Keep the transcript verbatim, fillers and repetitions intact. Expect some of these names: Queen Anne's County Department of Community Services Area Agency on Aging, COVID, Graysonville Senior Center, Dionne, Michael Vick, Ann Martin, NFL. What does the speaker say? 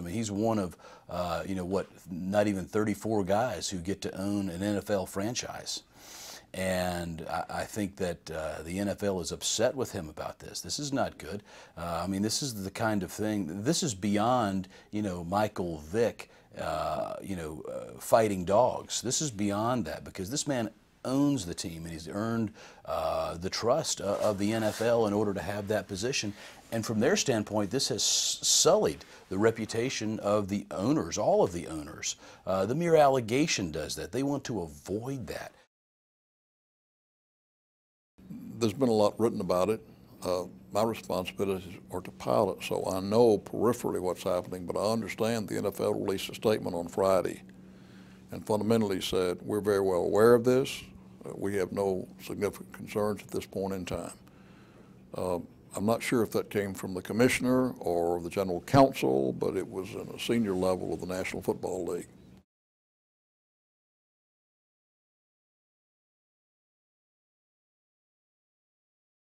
I mean, he's one of, uh, you know, what, not even thirty-four guys who get to own an N F L franchise. And I, I think that uh, the N F L is upset with him about this. This is not good. Uh, I mean, this is the kind of thing, this is beyond, you know, Michael Vick, uh, you know, uh, fighting dogs. This is beyond that, because this man owns the team, and he's earned uh, the trust uh, of the N F L in order to have that position. And from their standpoint, this has sullied the reputation of the owners, all of the owners. Uh, the mere allegation does that. They want to avoid that. There's been a lot written about it. Uh, my responsibilities are to pilot, so I know peripherally what's happening, but I understand the N F L released a statement on Friday and fundamentally said, we're very well aware of this. Uh, we have no significant concerns at this point in time. Uh, I'm not sure if that came from the commissioner or the general counsel, but it was in a senior level of the National Football League.